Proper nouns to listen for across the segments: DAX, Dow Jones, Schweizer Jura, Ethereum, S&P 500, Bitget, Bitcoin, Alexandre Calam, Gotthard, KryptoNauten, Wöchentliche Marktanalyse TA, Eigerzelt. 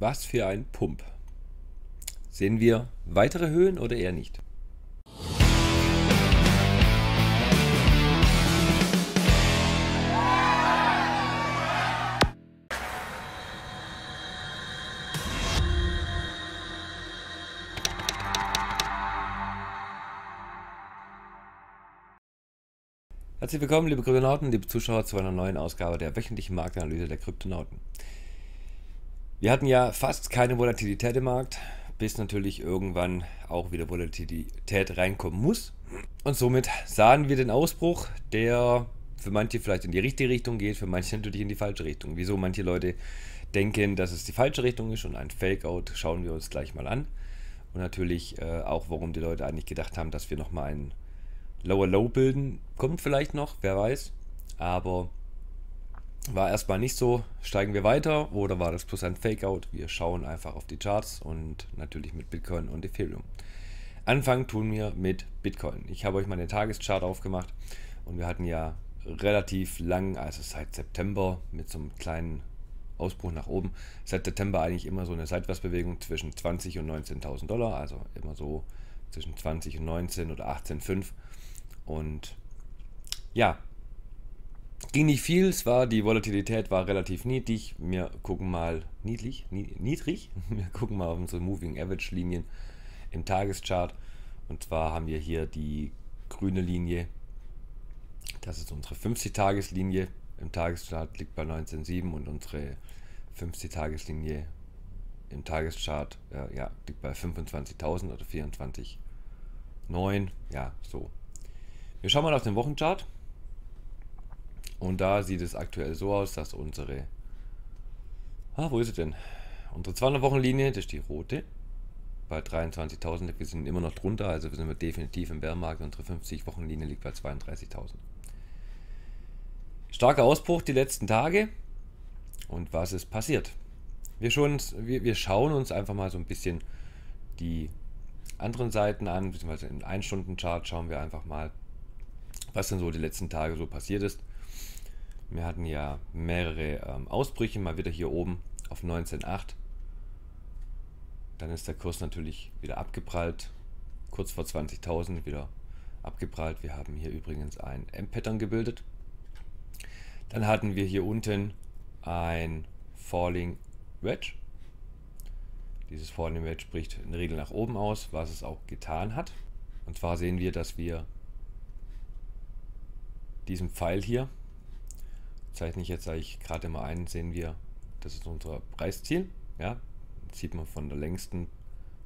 Was für ein Pump. Sehen wir weitere Höhen oder eher nicht? Herzlich willkommen, liebe Kryptonauten, liebe Zuschauer, zu einer neuen Ausgabe der wöchentlichen Marktanalyse der Kryptonauten. Wir hatten ja fast keine Volatilität im Markt, bis natürlich irgendwann auch wieder Volatilität reinkommen muss. Und somit sahen wir den Ausbruch, der für manche vielleicht in die richtige Richtung geht, für manche natürlich in die falsche Richtung. Wieso manche Leute denken, dass es die falsche Richtung ist und ein Fakeout, schauen wir uns gleich mal an. Und natürlich auch, warum die Leute eigentlich gedacht haben, dass wir nochmal einen Lower Low bilden, kommt vielleicht noch, wer weiß, aber war erstmal nicht so. Steigen wir weiter oder war das bloß ein Fakeout? Wir schauen einfach auf die Charts und natürlich mit Bitcoin und Ethereum. Anfangen tun wir mit Bitcoin. Ich habe euch mal den Tageschart aufgemacht und wir hatten ja relativ lang, also seit September mit so einem kleinen Ausbruch nach oben, seit September eigentlich immer so eine Seitwärtsbewegung zwischen 20 und 19.000 Dollar, also immer so zwischen 20 und 19 oder 18,5. Und ja, ging nicht viel, es war, die Volatilität war relativ niedrig. Wir gucken mal auf unsere Moving Average Linien im Tageschart, und zwar haben wir hier die grüne Linie, das ist unsere 50-Tages-Linie im Tageschart, liegt bei 19,7, und unsere 50-Tages-Linie im Tageschart ja, liegt bei 25.000 oder 24,9, ja, so. Wir schauen mal auf den Wochenchart, und da sieht es aktuell so aus, dass unsere, wo ist es denn? Unsere 200-Wochen-Linie, das ist die rote, bei 23.000, wir sind immer noch drunter, also sind wir definitiv im Bärenmarkt. Unsere 50-Wochen-Linie liegt bei 32.000. Starker Ausbruch die letzten Tage, und was ist passiert? Wir schauen uns einfach mal so ein bisschen die anderen Seiten an, beziehungsweise im 1-Stunden-Chart schauen wir einfach mal, was denn so die letzten Tage so passiert ist. Wir hatten ja mehrere Ausbrüche, mal wieder hier oben auf 19,8. Dann ist der Kurs natürlich wieder abgeprallt, kurz vor 20.000 wieder abgeprallt. Wir haben hier übrigens ein M-Pattern gebildet. Dann hatten wir hier unten ein Falling Wedge. Dieses Falling Wedge bricht in der Regel nach oben aus, was es auch getan hat. Und zwar sehen wir, dass wir diesem Pfeil hier, zeichne ich jetzt eigentlich gerade mal ein, sehen wir, das ist unser Preisziel. Ja, das sieht man von der längsten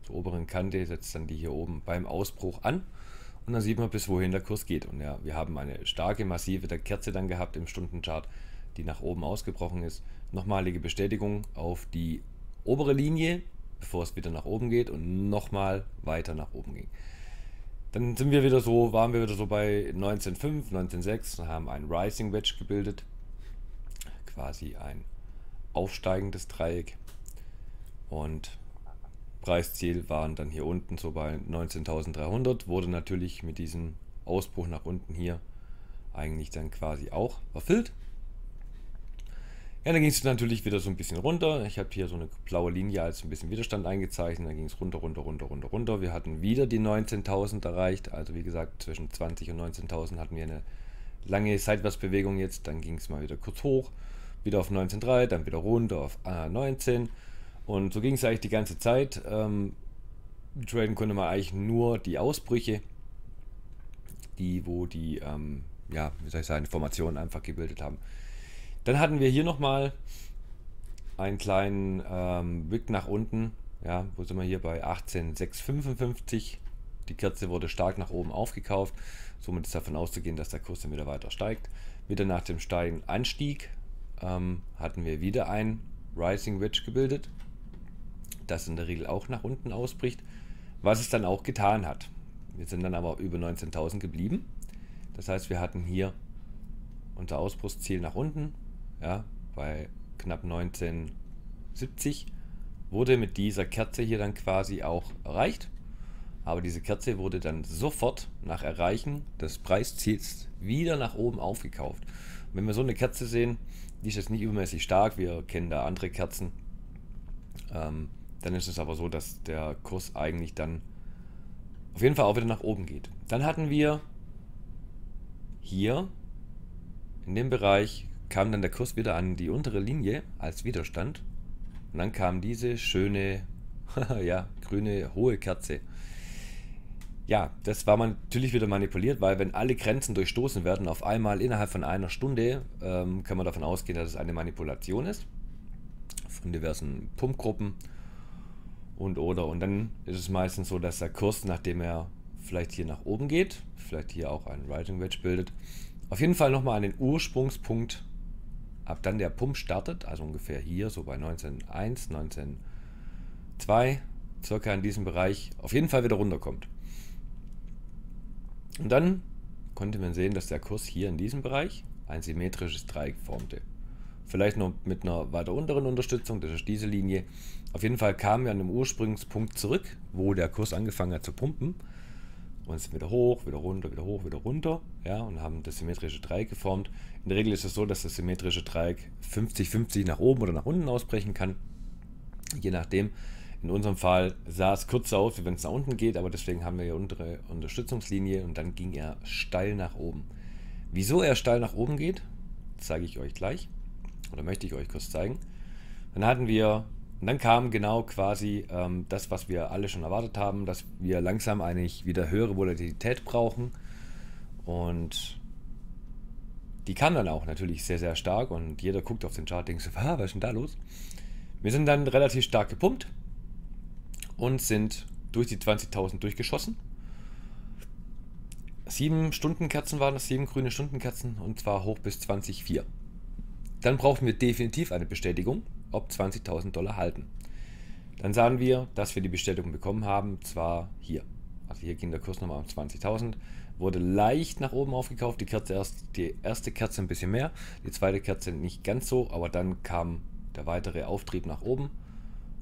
zur oberen Kante, setzt dann die hier oben beim Ausbruch an, und dann sieht man, bis wohin der Kurs geht. Und ja, wir haben eine starke, massive Kerze dann gehabt im Stundenchart, die nach oben ausgebrochen ist. Nochmalige Bestätigung auf die obere Linie, bevor es wieder nach oben geht und nochmal weiter nach oben ging. Dann sind wir wieder so, waren wir wieder so bei 19,5, 19,6 und haben ein Rising Wedge gebildet, quasi ein aufsteigendes Dreieck, und Preisziel waren dann hier unten so bei 19.300, wurde natürlich mit diesem Ausbruch nach unten hier eigentlich dann quasi auch erfüllt. Ja, dann ging es natürlich wieder so ein bisschen runter. Ich habe hier so eine blaue Linie als ein bisschen Widerstand eingezeichnet. Dann ging es runter, runter, runter, runter, runter. Wir hatten wieder die 19.000 erreicht. Also wie gesagt, zwischen 20 und 19.000 hatten wir eine lange Seitwärtsbewegung jetzt. Dann ging es mal wieder kurz hoch, wieder auf 19.3, dann wieder runter auf 19. Und so ging es eigentlich die ganze Zeit. Traden konnte man eigentlich nur die Ausbrüche, die, wo die, ja, wie soll ich sagen, Formationen einfach gebildet haben. Dann hatten wir hier nochmal einen kleinen Wick nach unten, ja, wo sind wir hier bei 18,655, die Kerze wurde stark nach oben aufgekauft, somit ist davon auszugehen, dass der Kurs dann wieder weiter steigt. Wieder nach dem steigenden Anstieg hatten wir wieder ein Rising Wedge gebildet, das in der Regel auch nach unten ausbricht, was es dann auch getan hat. Wir sind dann aber über 19.000 geblieben, das heißt, wir hatten hier unser Ausbruchsziel nach unten, ja, bei knapp 19,70, wurde mit dieser Kerze hier dann quasi auch erreicht, aber diese Kerze wurde dann sofort nach Erreichen des Preisziels wieder nach oben aufgekauft. Und wenn wir so eine Kerze sehen, die ist jetzt nicht übermäßig stark, wir kennen da andere Kerzen, Dann ist es aber so, dass der Kurs eigentlich dann auf jeden Fall auch wieder nach oben geht. Dann hatten wir hier in dem Bereich, kam dann der Kurs wieder an die untere Linie als Widerstand. Und dann kam diese schöne, ja, grüne, hohe Kerze. Ja, das war natürlich wieder manipuliert, weil wenn alle Grenzen durchstoßen werden, auf einmal innerhalb von einer Stunde, kann man davon ausgehen, dass es eine Manipulation ist von diversen Pumpgruppen und oder. Und dann ist es meistens so, dass der Kurs, nachdem er vielleicht hier nach oben geht, vielleicht hier auch einen Rising Wedge bildet, auf jeden Fall nochmal an den Ursprungspunkt, ab dann der Pump startet, also ungefähr hier, so bei 19.1, 19.2, circa in diesem Bereich, auf jeden Fall wieder runterkommt. Und dann konnte man sehen, dass der Kurs hier in diesem Bereich ein symmetrisches Dreieck formte. Vielleicht noch mit einer weiter unteren Unterstützung, das ist diese Linie. Auf jeden Fall kamen wir an dem Ursprungspunkt zurück, wo der Kurs angefangen hat zu pumpen. Und es ist wieder hoch, wieder runter, wieder hoch, wieder runter. Ja, und haben das symmetrische Dreieck geformt. In der Regel ist es so, dass das symmetrische Dreieck 50-50 nach oben oder nach unten ausbrechen kann. Je nachdem. In unserem Fall sah es kurz aus, wie wenn es nach unten geht, aber deswegen haben wir hier unsere Unterstützungslinie und dann ging er steil nach oben. Wieso er steil nach oben geht, zeige ich euch gleich oder möchte ich euch kurz zeigen. Dann hatten wir, und dann kam genau quasi das, was wir alle schon erwartet haben, dass wir langsam eigentlich wieder höhere Volatilität brauchen und die kam dann auch natürlich sehr, sehr stark und jeder guckt auf den Chart und denkt so, was ist denn da los? Wir sind dann relativ stark gepumpt und sind durch die 20.000 durchgeschossen. 7 Stundenkerzen waren das, 7 grüne Stundenkerzen und zwar hoch bis 20.4. Dann brauchten wir definitiv eine Bestätigung, ob $20.000 halten. Dann sahen wir, dass wir die Bestätigung bekommen haben, zwar hier. Also hier ging der Kurs nochmal um 20.000, wurde leicht nach oben aufgekauft, die erste Kerze ein bisschen mehr, die zweite Kerze nicht ganz so, aber dann kam der weitere Auftrieb nach oben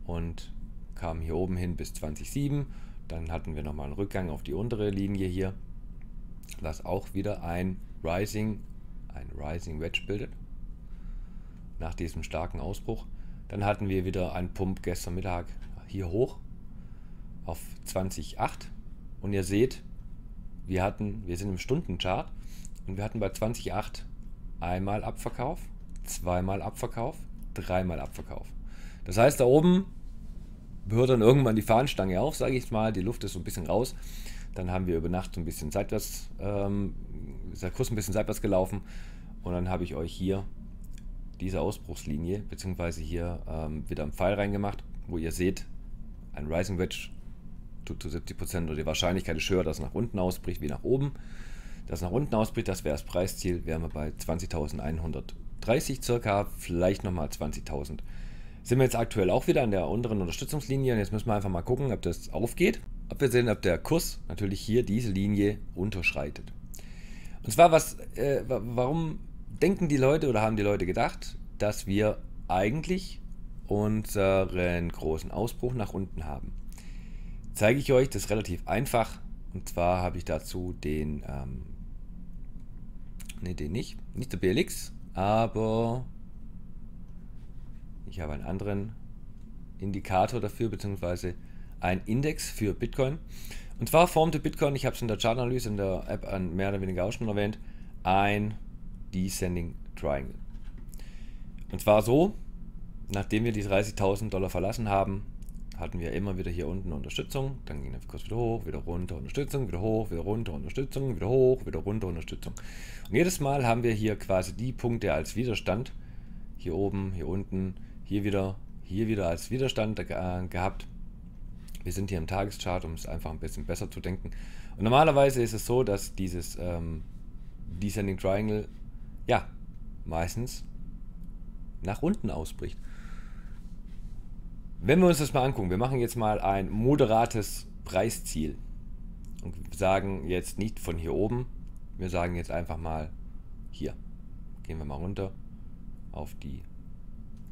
und kamen hier oben hin bis 20.7, dann hatten wir nochmal einen Rückgang auf die untere Linie hier, was auch wieder ein Rising Wedge bildet, nach diesem starken Ausbruch. Dann hatten wir wieder einen Pump gestern Mittag hier hoch auf 20.8 und ihr seht, wir sind im Stundenchart und wir hatten bei 20.8 einmal Abverkauf, zweimal Abverkauf, dreimal Abverkauf. Das heißt, da oben hört dann irgendwann die Fahnenstange auf, sage ich mal, die Luft ist so ein bisschen raus, dann haben wir über Nacht so ein bisschen seitwärts, ist der Kurs ein bisschen seitwärts gelaufen und dann habe ich euch hier diese Ausbruchslinie, beziehungsweise hier wieder einen Pfeil reingemacht, wo ihr seht, ein Rising Wedge tut zu 70% oder die Wahrscheinlichkeit ist höher, dass es nach unten ausbricht, wie nach oben. Dass es nach unten ausbricht, das wäre das Preisziel, wären wir bei 20.130 circa, vielleicht nochmal 20.000. Sind wir jetzt aktuell auch wieder an der unteren Unterstützungslinie und jetzt müssen wir einfach mal gucken, ob das aufgeht. Ob wir sehen, ob der Kurs natürlich hier diese Linie unterschreitet. Und zwar, warum denken die Leute oder haben die Leute gedacht, dass wir eigentlich unseren großen Ausbruch nach unten haben? Zeige ich euch das relativ einfach. Und zwar habe ich dazu den, nicht der BLX, aber ich habe einen anderen Indikator dafür, beziehungsweise einen Index für Bitcoin. Und zwar formte Bitcoin, ich habe es in der Chartanalyse in der App mehr oder weniger auch schon erwähnt, ein Descending Triangle. Und zwar so, nachdem wir die $30.000 verlassen haben, hatten wir immer wieder hier unten Unterstützung, dann ging der Kurs wieder hoch, wieder runter, Unterstützung, wieder hoch, wieder runter, Unterstützung, wieder hoch, wieder runter, Unterstützung. Und jedes Mal haben wir hier quasi die Punkte als Widerstand, hier oben, hier unten, hier wieder als Widerstand gehabt. Wir sind hier im Tageschart, um es einfach ein bisschen besser zu denken. Und normalerweise ist es so, dass dieses Descending Triangle ja meistens nach unten ausbricht. Wenn wir uns das mal angucken, wir machen jetzt mal ein moderates Preisziel und sagen jetzt nicht von hier oben, wir sagen jetzt einfach mal hier. Gehen wir mal runter auf die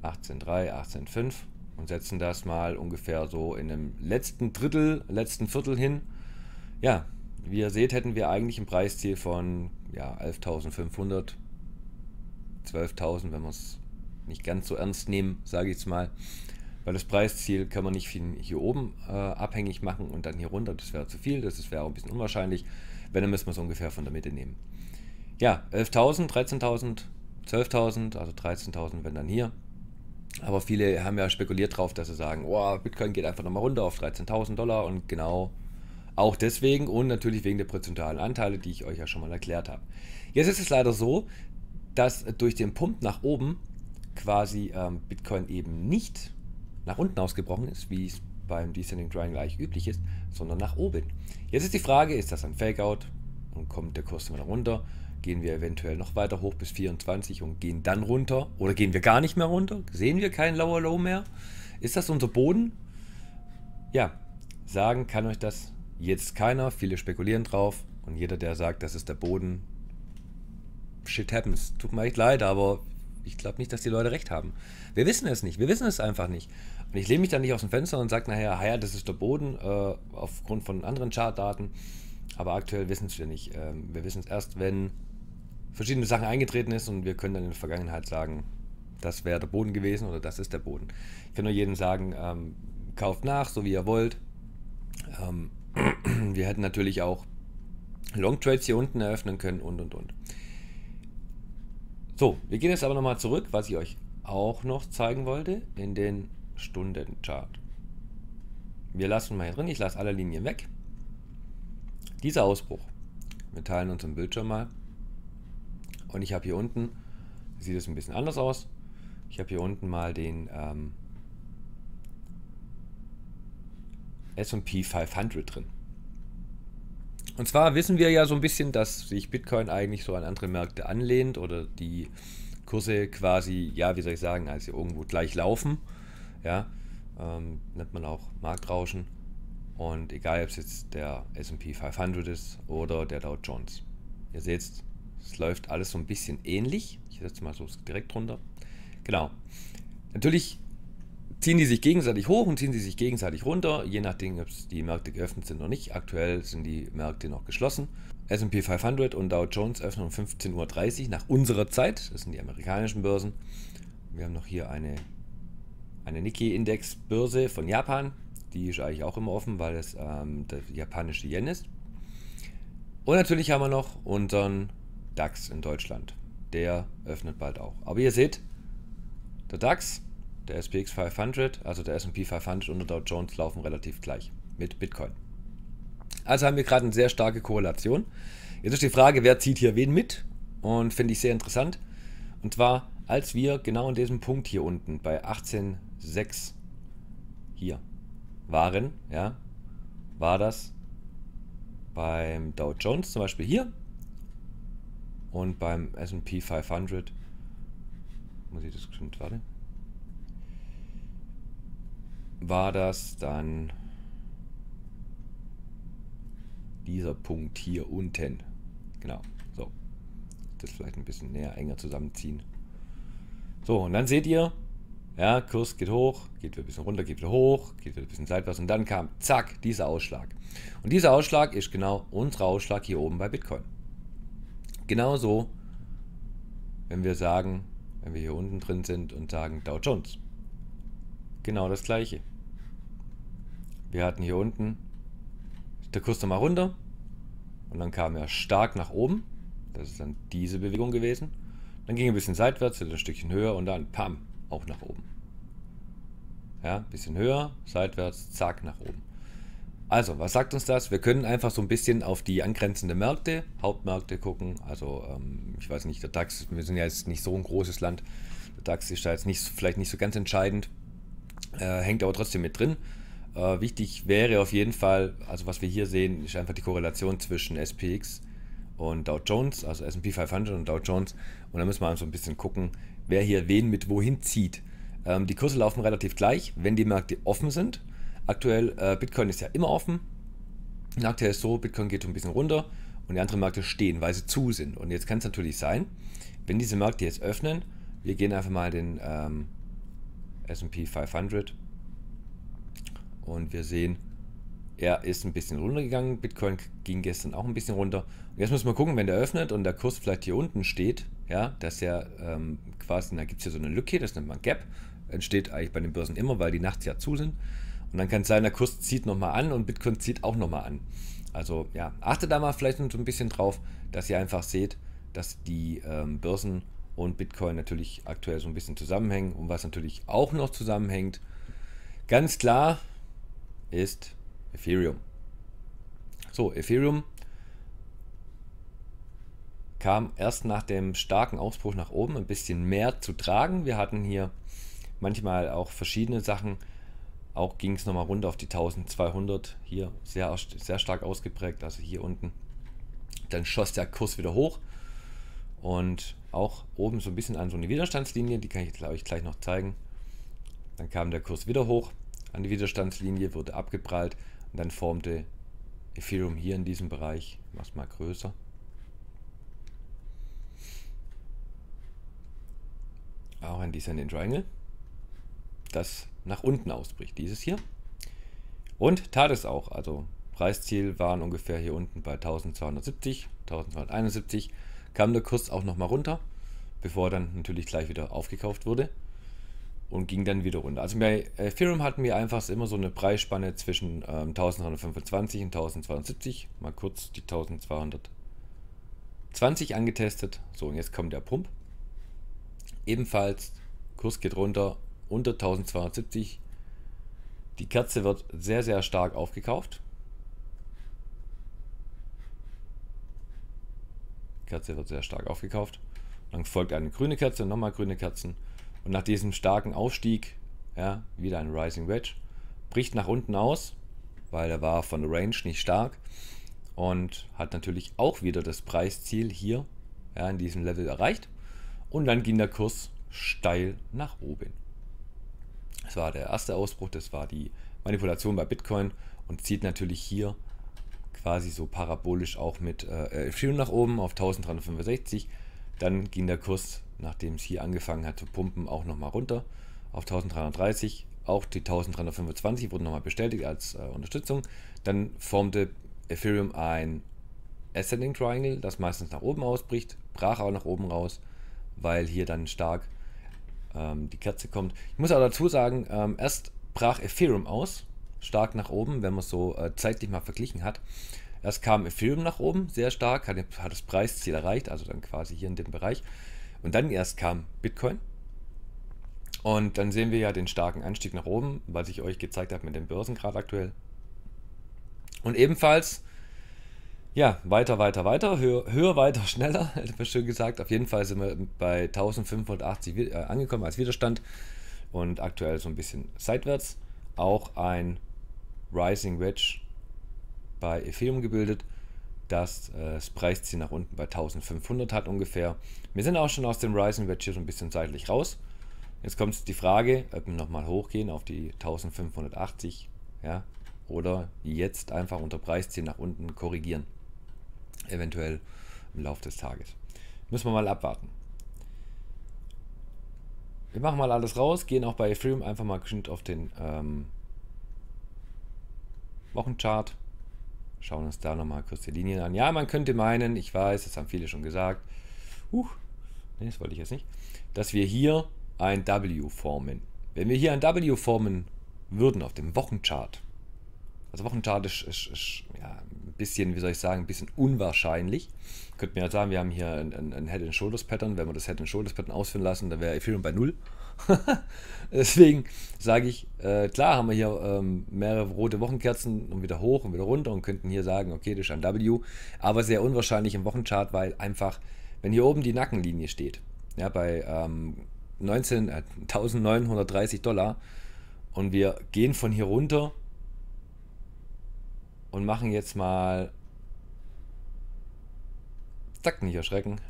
18.3, 18.5 und setzen das mal ungefähr so in dem letzten Drittel, letzten Viertel hin. Ja, wie ihr seht, hätten wir eigentlich ein Preisziel von ja, 11.500, 12.000, wenn wir es nicht ganz so ernst nehmen, sage ich es mal. weil das Preisziel kann man nicht von hier oben abhängig machen und dann hier runter, das wäre zu viel, das wäre auch ein bisschen unwahrscheinlich. Wenn, dann müssen wir es ungefähr von der Mitte nehmen. Ja, 11.000, 13.000, 12.000, also 13.000, wenn dann hier. Aber viele haben ja spekuliert drauf, dass sie sagen, oh, Bitcoin geht einfach nochmal runter auf 13.000 Dollar und genau auch deswegen und natürlich wegen der prozentualen Anteile, die ich euch ja schon mal erklärt habe. Jetzt ist es leider so, dass durch den Pump nach oben quasi Bitcoin eben nicht nach unten ausgebrochen ist, wie es beim Descending Triangle gleich üblich ist, sondern nach oben. Jetzt ist die Frage, ist das ein Fakeout und kommt der Kurs immer runter? Gehen wir eventuell noch weiter hoch bis 24 und gehen dann runter? Oder gehen wir gar nicht mehr runter? Sehen wir keinen Lower Low mehr? Ist das unser Boden? Ja, sagen kann euch das jetzt keiner. Viele spekulieren drauf und jeder, der sagt, das ist der Boden, shit happens. Tut mir echt leid, aber ich glaube nicht, dass die Leute recht haben. Wir wissen es nicht, wir wissen es einfach nicht. Und ich lehne mich dann nicht aus dem Fenster und sage nachher, ja, das ist der Boden aufgrund von anderen Chartdaten. Aber aktuell wissen es wir nicht. Wir wissen es erst, wenn verschiedene Sachen eingetreten ist und wir können dann in der Vergangenheit sagen, das wäre der Boden gewesen oder das ist der Boden. Ich kann nur jedem sagen, kauft nach, so wie ihr wollt. Wir hätten natürlich auch Long Trades hier unten eröffnen können und. So, wir gehen jetzt aber nochmal zurück, was ich euch auch noch zeigen wollte, in den Stundenchart. Wir lassen mal hier drin, ich lasse alle Linien weg. Dieser Ausbruch, wir teilen unseren Bildschirm mal. Und ich habe hier unten, sieht es ein bisschen anders aus, ich habe hier unten mal den S&P 500 drin. Und zwar wissen wir ja so ein bisschen, dass sich Bitcoin eigentlich so an andere Märkte anlehnt oder die Kurse quasi, ja wie soll ich sagen, also irgendwo gleich laufen. Ja, nennt man auch Marktrauschen. Und egal, ob es jetzt der S&P 500 ist oder der Dow Jones. Ihr seht, es läuft alles so ein bisschen ähnlich. Ich setze mal so direkt runter. Genau. Natürlich ziehen die sich gegenseitig hoch und ziehen sie sich gegenseitig runter, je nachdem, ob die Märkte geöffnet sind oder nicht. Aktuell sind die Märkte noch geschlossen. S&P 500 und Dow Jones öffnen um 15.30 Uhr nach unserer Zeit. Das sind die amerikanischen Börsen. Wir haben noch hier eine Nikkei-Index-Börse von Japan. Die ist eigentlich auch immer offen, weil es der japanische Yen ist. Und natürlich haben wir noch unseren DAX in Deutschland. Der öffnet bald auch. Aber ihr seht, der DAX, der SPX 500, also der S&P 500 und der Dow Jones laufen relativ gleich mit Bitcoin. Also haben wir gerade eine sehr starke Korrelation. Jetzt ist die Frage, wer zieht hier wen mit? Und finde ich sehr interessant. Und zwar, als wir genau an diesem Punkt hier unten bei 18,6 hier waren, ja, war das beim Dow Jones zum Beispiel hier und beim S&P 500 muss ich das bestimmt, warte, war das dann dieser Punkt hier unten, genau, so, das vielleicht ein bisschen näher, enger zusammenziehen, so, und dann seht ihr, ja, Kurs geht hoch, geht wieder ein bisschen runter, geht wieder hoch, geht wieder ein bisschen seitwärts und dann kam, zack, dieser Ausschlag. Und dieser Ausschlag ist genau unser Ausschlag hier oben bei Bitcoin. Genauso, wenn wir sagen, wenn wir hier unten drin sind und sagen Dow Jones. Genau das gleiche. Wir hatten hier unten, der Kurs nochmal runter und dann kam er stark nach oben. Das ist dann diese Bewegung gewesen. Dann ging er ein bisschen seitwärts, ein Stückchen höher und dann pam, auch nach oben. Ja, ein bisschen höher, seitwärts, zack, nach oben. Also, was sagt uns das? Wir können einfach so ein bisschen auf die angrenzenden Märkte, Hauptmärkte gucken. Also, ich weiß nicht, der DAX, wir sind ja jetzt nicht so ein großes Land. Der DAX ist da jetzt nicht, vielleicht nicht so ganz entscheidend, hängt aber trotzdem mit drin. Wichtig wäre auf jeden Fall, also was wir hier sehen, ist einfach die Korrelation zwischen SPX und Dow Jones, also S&P 500 und Dow Jones. Und da müssen wir so ein bisschen gucken, wer hier wen mit wohin zieht. Die Kurse laufen relativ gleich, wenn die Märkte offen sind. Aktuell, Bitcoin ist ja immer offen. Aktuell ist so, Bitcoin geht ein bisschen runter und die anderen Märkte stehen, weil sie zu sind. Und jetzt kann es natürlich sein, wenn diese Märkte jetzt öffnen, wir gehen einfach mal den S&P 500 und wir sehen, er ist ein bisschen runtergegangen, Bitcoin ging gestern auch ein bisschen runter. Und jetzt müssen wir gucken, wenn der öffnet und der Kurs vielleicht hier unten steht, ja, dass er quasi, da gibt es hier so eine Lücke, das nennt man Gap, entsteht eigentlich bei den Börsen immer, weil die nachts ja zu sind. Und dann kann es sein, der Kurs zieht nochmal an und Bitcoin zieht auch nochmal an. Also ja, achtet da mal vielleicht so ein bisschen drauf, dass ihr einfach seht, dass die Börsen und Bitcoin natürlich aktuell so ein bisschen zusammenhängen. Und was natürlich auch noch zusammenhängt, ganz klar, ist Ethereum. So, Ethereum kam erst nach dem starken Ausbruch nach oben ein bisschen mehr zu tragen. Wir hatten hier manchmal auch verschiedene Sachen. Auch ging es nochmal runter auf die 1200, hier sehr, sehr stark ausgeprägt, also hier unten. Dann schoss der Kurs wieder hoch und auch oben so ein bisschen an so eine Widerstandslinie, die kann ich euch gleich noch zeigen. Dann kam der Kurs wieder hoch an die Widerstandslinie, wurde abgeprallt und dann formte Ethereum hier in diesem Bereich, ich mach's mal größer, auch ein Descending Triangle, das nach unten ausbricht, dieses hier, und tat es auch. Also Preisziel waren ungefähr hier unten bei 1270, 1271, kam der Kurs auch nochmal runter, bevor dann natürlich gleich wieder aufgekauft wurde und ging dann wieder runter. Also bei Ethereum hatten wir einfach immer so eine Preisspanne zwischen 1225 und 1270, mal kurz die 1220 angetestet. So, und jetzt kommt der Pump. Ebenfalls, Kurs geht runter unter 1270. Die Kerze wird sehr, sehr stark aufgekauft. Die Kerze wird sehr stark aufgekauft. Dann folgt eine grüne Kerze, nochmal grüne Kerzen. Und nach diesem starken Aufstieg, ja, wieder ein Rising Wedge, bricht nach unten aus, weil er war von der Range nicht stark und hat natürlich auch wieder das Preisziel hier, ja, in diesem Level erreicht. Und dann ging der Kurs steil nach oben. Das war der erste Ausbruch, das war die Manipulation bei Bitcoin und zieht natürlich hier quasi so parabolisch auch mit Ethereum nach oben auf 1365. Dann ging der Kurs, nachdem es hier angefangen hat zu pumpen, auch nochmal runter auf 1330. Auch die 1325 wurden nochmal bestätigt als Unterstützung. Dann formte Ethereum ein Ascending Triangle, das meistens nach oben ausbricht, brach auch nach oben raus, weil hier dann stark die Kerze kommt. Ich muss auch dazu sagen, erst brach Ethereum aus, stark nach oben, wenn man es so zeitlich mal verglichen hat. Erst kam Ethereum nach oben, sehr stark, hat das Preisziel erreicht, also dann quasi hier in dem Bereich. Und dann erst kam Bitcoin. Und dann sehen wir ja den starken Anstieg nach oben, was ich euch gezeigt habe mit den Börsen gerade aktuell. Und ebenfalls, ja, weiter, höher, weiter, schneller, hätte man schön gesagt. Auf jeden Fall sind wir bei 1580 angekommen als Widerstand und aktuell so ein bisschen seitwärts. Auch ein Rising Wedge bei Ethereum gebildet, dass das Preisziel nach unten bei 1500 hat ungefähr. Wir sind auch schon aus dem Rising Wedge hier so ein bisschen seitlich raus. Jetzt kommt die Frage, ob wir nochmal hochgehen auf die 1580, ja, oder jetzt einfach unter Preisziel nach unten korrigieren. Eventuell im Laufe des Tages. Müssen wir mal abwarten. Wir machen mal alles raus, gehen auch bei Ethereum einfach mal geschnitten auf den Wochenchart. Schauen uns da nochmal kurz die Linien an. Ja, man könnte meinen, ich weiß, das haben viele schon gesagt, nee, das wollte ich jetzt nicht, dass wir hier ein W formen. Wenn wir hier ein W formen würden auf dem Wochenchart, also Wochenchart ist ja, ein bisschen, wie soll ich sagen, ein bisschen unwahrscheinlich. Könnte man ja sagen, wir haben hier ein Head-and-Shoulders-Pattern. Wenn wir das Head-and-Shoulders-Pattern ausführen lassen, dann wäre Ethereum bei 0. Deswegen sage ich, klar haben wir hier mehrere rote Wochenkerzen und wieder hoch und wieder runter und könnten hier sagen, okay, das ist ein W. Aber sehr unwahrscheinlich im Wochenchart, weil einfach, wenn hier oben die Nackenlinie steht, ja, bei $19.930 und wir gehen von hier runter und machen jetzt mal, zack, nicht erschrecken,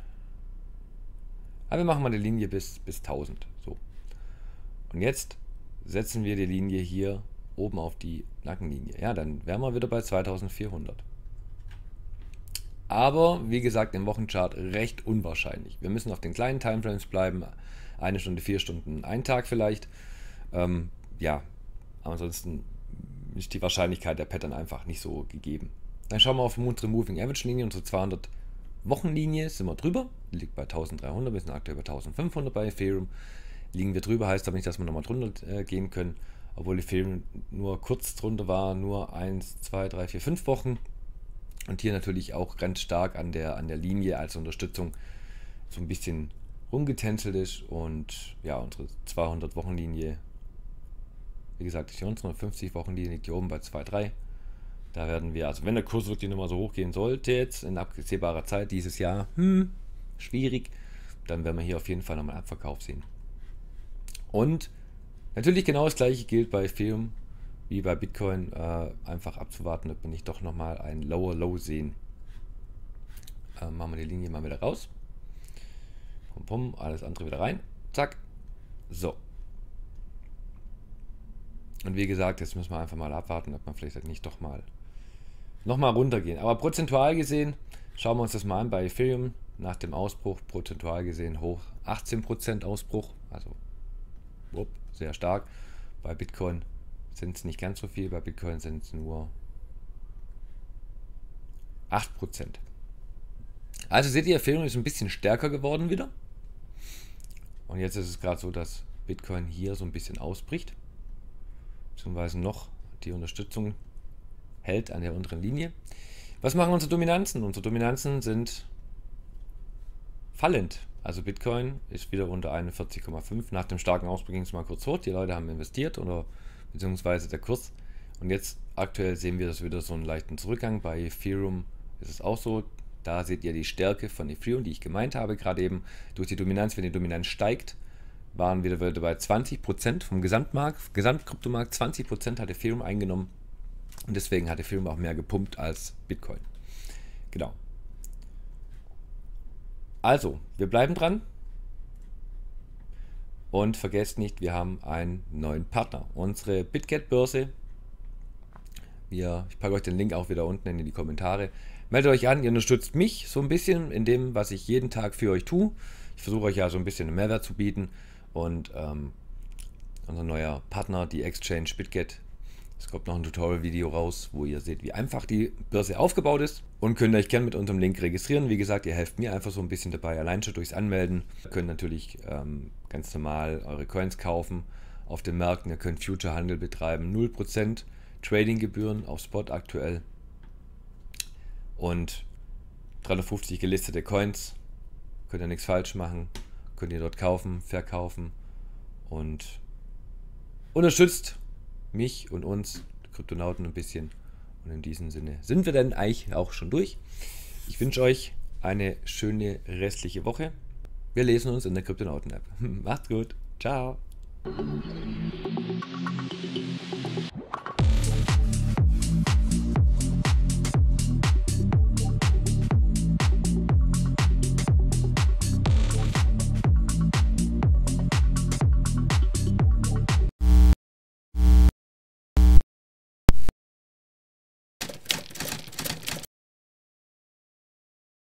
aber wir machen mal die Linie bis 1000, so. Und jetzt setzen wir die Linie hier oben auf die Nackenlinie, ja, dann wären wir wieder bei 2400. Aber, wie gesagt, im Wochenchart recht unwahrscheinlich. Wir müssen auf den kleinen Timeframes bleiben, 1 Stunde, 4 Stunden, ein Tag vielleicht, ja, aber ansonsten ist die Wahrscheinlichkeit der Pattern einfach nicht so gegeben. Dann schauen wir auf unsere Moving Average Linie, unsere 200 Wochenlinie, sind wir drüber, liegt bei 1300, wir sind aktuell bei 1500 bei Ethereum. liegen wir drüber, heißt aber nicht, dass wir nochmal drunter gehen können, obwohl Ethereum nur kurz drunter war, nur 1, 2, 3, 4, 5 Wochen. Und hier natürlich auch ganz stark an der Linie als Unterstützung so ein bisschen rumgetänzelt ist. Und ja, unsere 200-Wochen-Linie, wie gesagt, die 150-Wochen-Linie liegt hier oben bei 2,3. Da werden wir, also wenn der Kurs wirklich nochmal so hoch gehen sollte, jetzt in absehbarer Zeit dieses Jahr, schwierig, dann werden wir hier auf jeden Fall nochmal einen Abverkauf sehen. Und natürlich genau das gleiche gilt bei Ethereum wie bei Bitcoin, einfach abzuwarten, ob wir nicht doch nochmal ein Lower Low sehen. Machen wir die Linie mal wieder raus. Pum, pum, alles andere wieder rein. Zack. So. Und wie gesagt, jetzt müssen wir einfach mal abwarten, ob man vielleicht halt nicht doch mal nochmal runtergehen. Aber prozentual gesehen, schauen wir uns das mal an bei Ethereum. Nach dem Ausbruch, prozentual gesehen hoch 18% Ausbruch. Also sehr stark. Bei Bitcoin sind es nicht ganz so viel. Bei Bitcoin sind es nur 8%. Also seht ihr, Ethereum ist ein bisschen stärker geworden wieder. Und jetzt ist es gerade so, dass Bitcoin hier so ein bisschen ausbricht. Beziehungsweise noch die Unterstützung hält an der unteren Linie. Was machen unsere Dominanzen? Unsere Dominanzen sind fallend. Also Bitcoin ist wieder unter 41,5. Nach dem starken Ausbruch ging es mal kurz hoch. Die Leute haben investiert oder beziehungsweise der Kurs. Und jetzt aktuell sehen wir das wieder so einen leichten Zurückgang. Bei Ethereum ist es auch so. Da seht ihr die Stärke von Ethereum, die ich gemeint habe gerade eben, durch die Dominanz. Wenn die Dominanz steigt, waren wir wieder bei 20% vom Gesamtmarkt, Gesamtkryptomarkt. 20% hat Ethereum eingenommen und deswegen hat Ethereum auch mehr gepumpt als Bitcoin. Genau. Also, wir bleiben dran und vergesst nicht, wir haben einen neuen Partner. Unsere Bitget-Börse. Ich packe euch den Link auch wieder unten in die Kommentare. Meldet euch an, ihr unterstützt mich so ein bisschen in dem, was ich jeden Tag für euch tue. Ich versuche euch ja so ein bisschen einen Mehrwert zu bieten. Und unser neuer Partner, die Exchange Bitget. Es kommt noch ein Tutorial-Video raus, wo ihr seht, wie einfach die Börse aufgebaut ist. Und könnt euch gerne mit unserem Link registrieren. Wie gesagt, ihr helft mir einfach so ein bisschen dabei, allein schon durchs Anmelden. Ihr könnt natürlich ganz normal eure Coins kaufen auf den Märkten. Ihr könnt Future-Handel betreiben, 0% Trading-Gebühren auf Spot aktuell. Und 350 gelistete Coins. Könnt ihr nichts falsch machen. Könnt ihr dort kaufen, verkaufen. Und unterstützt mich und uns, Kryptonauten, ein bisschen. Und in diesem Sinne sind wir dann eigentlich auch schon durch. Ich wünsche euch eine schöne restliche Woche. Wir lesen uns in der Kryptonauten-App. Macht's gut. Ciao.